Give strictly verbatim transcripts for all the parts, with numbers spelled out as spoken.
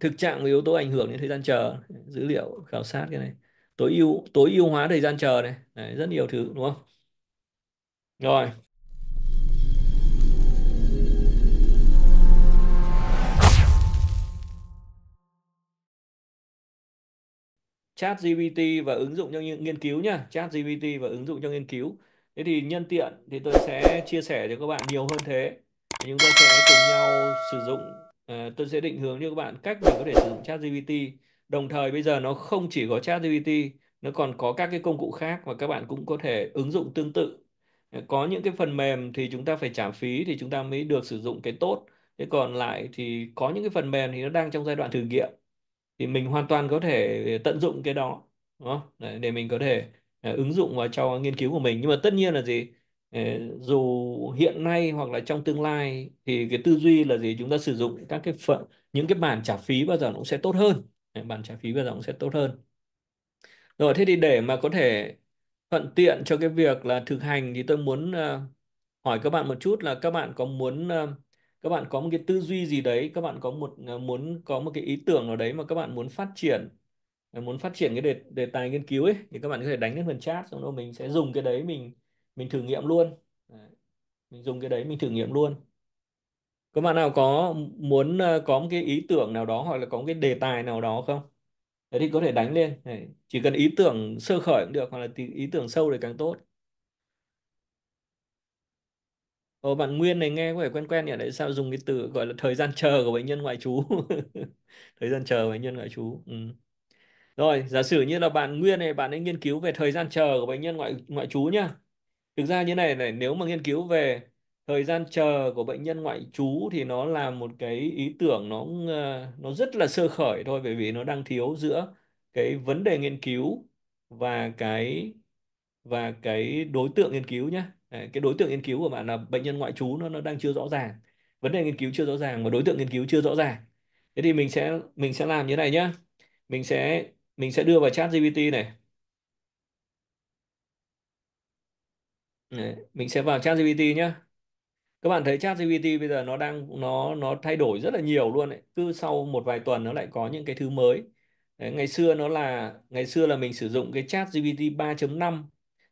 thực trạng và yếu tố ảnh hưởng đến thời gian chờ, dữ liệu khảo sát cái này, tối ưu tối ưu hóa thời gian chờ này. Đấy, rất nhiều thứ đúng không? Rồi. ChatGPT và ứng dụng cho nghiên cứu nhá, ChatGPT và ứng dụng cho nghiên cứu. Thế thì nhân tiện thì tôi sẽ chia sẻ cho các bạn nhiều hơn thế. Chúng ta sẽ cùng nhau sử dụng, uh, tôi sẽ định hướng cho các bạn cách mình có thể sử dụng ChatGPT. Đồng thời bây giờ nó không chỉ có ChatGPT, nó còn có các cái công cụ khác và các bạn cũng có thể ứng dụng tương tự. Có những cái phần mềm thì chúng ta phải trả phí thì chúng ta mới được sử dụng cái tốt. Thế còn lại thì có những cái phần mềm thì nó đang trong giai đoạn thử nghiệm. Thì mình hoàn toàn có thể tận dụng cái đó, đúng không? Đấy, để mình có thể uh, ứng dụng vào cho nghiên cứu của mình. Nhưng mà tất nhiên là gì? Uh, dù hiện nay hoặc là trong tương lai thì cái tư duy là gì? Chúng ta sử dụng các cái phần, những cái bản trả phí bao giờ nó cũng sẽ tốt hơn. Đấy, bản trả phí bao giờ nó cũng sẽ tốt hơn. Rồi, thế thì để mà có thể thuận tiện cho cái việc là thực hành thì tôi muốn uh, hỏi các bạn một chút là các bạn có muốn... Uh, các bạn có một cái tư duy gì đấy, các bạn có một muốn có một cái ý tưởng nào đấy mà các bạn muốn phát triển, muốn phát triển cái đề, đề tài nghiên cứu ấy, thì các bạn có thể đánh lên phần chat, xong đó mình sẽ dùng cái đấy mình mình thử nghiệm luôn. Đấy. Mình dùng cái đấy mình thử nghiệm luôn. Các bạn nào có muốn có một cái ý tưởng nào đó hoặc là có một cái đề tài nào đó không? Đấy thì có thể đánh lên. Đấy. Chỉ cần ý tưởng sơ khởi cũng được hoặc là ý tưởng sâu thì càng tốt. Ồ, bạn Nguyên này nghe có vẻ quen quen nhỉ? Đấy, sao dùng cái từ gọi là thời gian chờ của bệnh nhân ngoại trú. Thời gian chờ của bệnh nhân ngoại trú. Ừ. Rồi, giả sử như là bạn Nguyên này, bạn ấy nghiên cứu về thời gian chờ của bệnh nhân ngoại ngoại trú nhá. Thực ra như này này, nếu mà nghiên cứu về thời gian chờ của bệnh nhân ngoại trú thì nó là một cái ý tưởng nó nó rất là sơ khởi thôi, bởi vì nó đang thiếu giữa cái vấn đề nghiên cứu và cái và cái đối tượng nghiên cứu nhá. Cái đối tượng nghiên cứu của bạn là bệnh nhân ngoại trú, nó nó đang chưa rõ ràng, vấn đề nghiên cứu chưa rõ ràng và đối tượng nghiên cứu chưa rõ ràng. Thế thì mình sẽ mình sẽ làm như thế này nhá, mình sẽ mình sẽ đưa vào ChatGPT này. Đấy, mình sẽ vào ChatGPT nhá. Các bạn thấy ChatGPT bây giờ nó đang nó nó thay đổi rất là nhiều luôn ấy. Cứ sau một vài tuần nó lại có những cái thứ mới. Đấy, ngày xưa nó là ngày xưa là mình sử dụng cái ChatGPT ba chấm năm,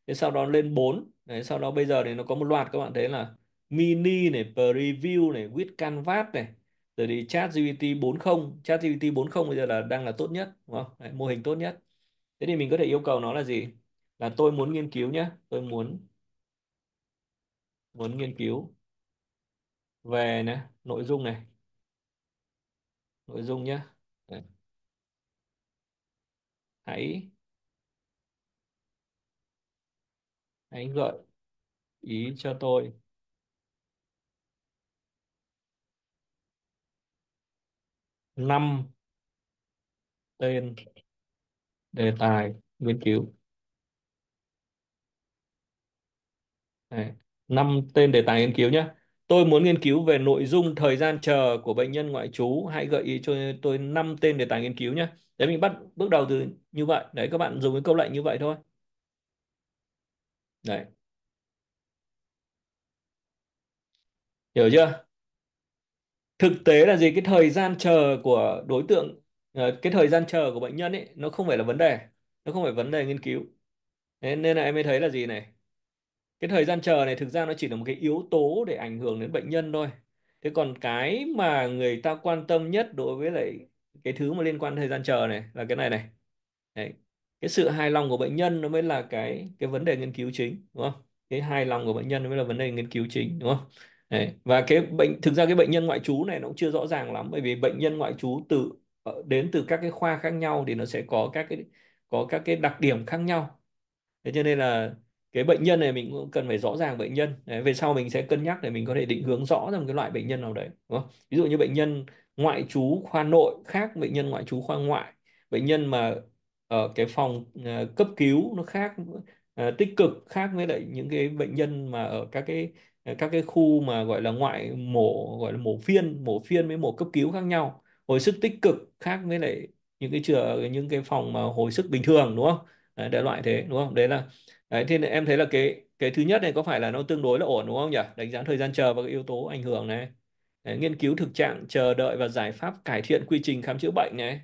thế sau đó lên bốn. Đấy, sau đó bây giờ thì nó có một loạt, các bạn thấy là mini này, preview này, with canvas này, rồi thì ChatGPT bốn chấm không. ChatGPT bốn chấm không bây giờ là đang là tốt nhất, đúng không? Đấy, mô hình tốt nhất. Thế thì mình có thể yêu cầu nó là gì? Là tôi muốn nghiên cứu nhé, tôi muốn muốn nghiên cứu về này, nội dung này, nội dung nhé. Đấy. Hãy Hãy gợi ý cho tôi năm tên đề tài nghiên cứu. Đấy, năm tên đề tài nghiên cứu nhé. Tôi muốn nghiên cứu về nội dung thời gian chờ của bệnh nhân ngoại trú. Hãy gợi ý cho tôi năm tên đề tài nghiên cứu nhé. Đấy, mình bắt bước đầu từ như vậy. Đấy, các bạn dùng cái câu lệnh như vậy thôi. Đấy. Hiểu chưa? Thực tế là gì? Cái thời gian chờ của đối tượng, cái thời gian chờ của bệnh nhân ấy, nó không phải là vấn đề, nó không phải vấn đề nghiên cứu. Nên, nên là em mới thấy là gì này? Cái thời gian chờ này thực ra nó chỉ là một cái yếu tố để ảnh hưởng đến bệnh nhân thôi. Thế còn cái mà người ta quan tâm nhất đối với lại cái thứ mà liên quan đến thời gian chờ này là cái này này. Đấy. Cái sự hài lòng của bệnh nhân nó mới là cái cái vấn đề nghiên cứu chính, đúng không? Cái hài lòng của bệnh nhân nó mới là vấn đề nghiên cứu chính, đúng không? Đấy. Và cái bệnh thực ra cái bệnh nhân ngoại trú này nó cũng chưa rõ ràng lắm, bởi vì bệnh nhân ngoại trú từ đến từ các cái khoa khác nhau thì nó sẽ có các cái có các cái đặc điểm khác nhau. Thế cho nên là cái bệnh nhân này mình cũng cần phải rõ ràng bệnh nhân. Đấy. Về sau mình sẽ cân nhắc để mình có thể định hướng rõ ra một cái loại bệnh nhân nào đấy, đúng không? Ví dụ như bệnh nhân ngoại trú khoa nội khác bệnh nhân ngoại trú khoa ngoại, bệnh nhân mà ở cái phòng uh, cấp cứu nó khác, uh, tích cực khác với lại những cái bệnh nhân mà ở các cái các cái khu mà gọi là ngoại mổ, gọi là mổ phiên mổ phiên với mổ cấp cứu khác nhau, hồi sức tích cực khác với lại những cái chữa những cái phòng mà hồi sức bình thường, đúng không? Đấy, đại loại thế, đúng không? Đấy là đấy, thế em thấy là cái cái thứ nhất này có phải là nó tương đối là ổn, đúng không nhỉ? Đánh giá thời gian chờ và cái yếu tố ảnh hưởng này. Đấy, nghiên cứu thực trạng chờ đợi và giải pháp cải thiện quy trình khám chữa bệnh này.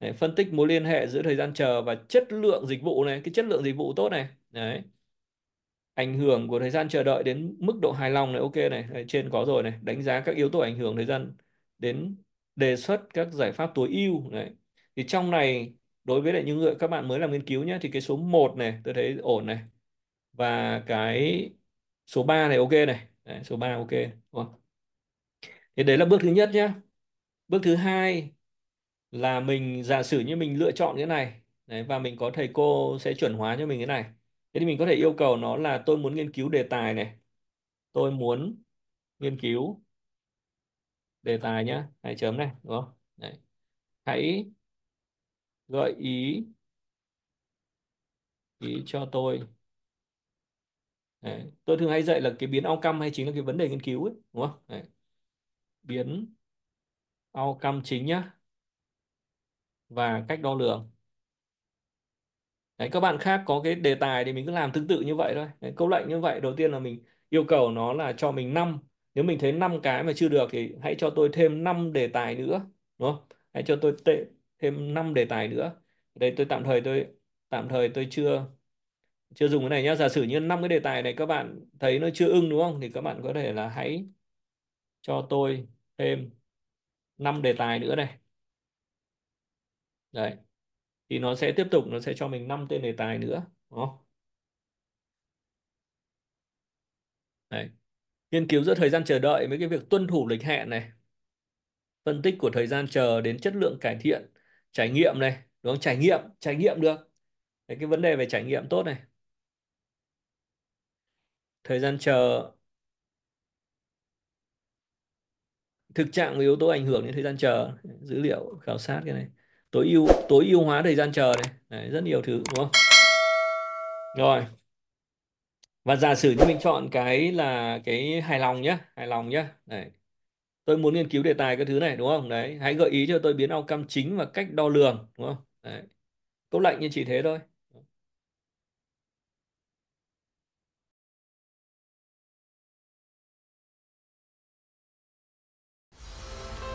Đấy, phân tích mối liên hệ giữa thời gian chờ và chất lượng dịch vụ này, cái chất lượng dịch vụ tốt này. Đấy. Ảnh hưởng của thời gian chờ đợi đến mức độ hài lòng này, ok này, đấy, trên có rồi này, đánh giá các yếu tố ảnh hưởng thời gian đến đề xuất các giải pháp tối ưu này. Thì trong này đối với lại những người các bạn mới làm nghiên cứu nhé, thì cái số một này tôi thấy ổn này. Và cái số ba này ok này, đấy, số ba ok. Đúng không? Thì đấy là bước thứ nhất nhé. Bước thứ hai là mình giả sử như mình lựa chọn cái này. Đấy, và mình có thầy cô sẽ chuẩn hóa cho mình cái này. Thế thì mình có thể yêu cầu nó là tôi muốn nghiên cứu đề tài này. Tôi muốn nghiên cứu đề tài nhé. Hãy chấm này, đúng không? Đấy. Hãy gợi ý ý cho tôi. Đấy. Tôi thường hay dạy là cái biến outcome hay chính là cái vấn đề nghiên cứu ấy, đúng không? Đấy. Biến outcome chính nhá và cách đo lường. Đấy, các bạn khác có cái đề tài thì mình cứ làm tương tự như vậy thôi. Đấy, câu lệnh như vậy, đầu tiên là mình yêu cầu nó là cho mình năm, nếu mình thấy năm cái mà chưa được thì hãy cho tôi thêm năm đề tài nữa, đúng không? Hãy cho tôi thêm năm đề tài nữa. Đây tôi tạm thời tôi tạm thời tôi chưa chưa dùng cái này nhá. Giả sử như năm cái đề tài này các bạn thấy nó chưa ưng, đúng không? Thì các bạn có thể là hãy cho tôi thêm năm đề tài nữa này. Đấy. Thì nó sẽ tiếp tục, nó sẽ cho mình năm tên đề tài nữa. Đúng không? Đấy. Nghiên cứu giữa thời gian chờ đợi với cái việc tuân thủ lịch hẹn này. Phân tích của thời gian chờ đến chất lượng cải thiện. Trải nghiệm này. Đúng không? Trải nghiệm. Trải nghiệm được. Đấy, cái vấn đề về trải nghiệm tốt này. Thời gian chờ... Thực trạng và yếu tố ảnh hưởng đến thời gian chờ, dữ liệu khảo sát cái này, tối ưu tối ưu hóa thời gian chờ này. Đấy, rất nhiều thứ, đúng không? Rồi, và giả sử như mình chọn cái là cái hài lòng nhá, hài lòng nhá. Đấy, tôi muốn nghiên cứu đề tài cái thứ này, đúng không? Đấy, hãy gợi ý cho tôi biến outcome chính và cách đo lường, đúng không? Đấy, câu lệnh như chỉ thế thôi.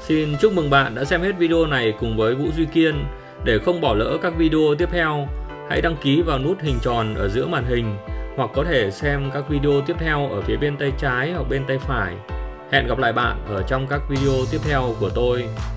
Xin chúc mừng bạn đã xem hết video này cùng với Vũ Duy Kiên. Để không bỏ lỡ các video tiếp theo, hãy đăng ký vào nút hình tròn ở giữa màn hình hoặc có thể xem các video tiếp theo ở phía bên tay trái hoặc bên tay phải. Hẹn gặp lại bạn ở trong các video tiếp theo của tôi.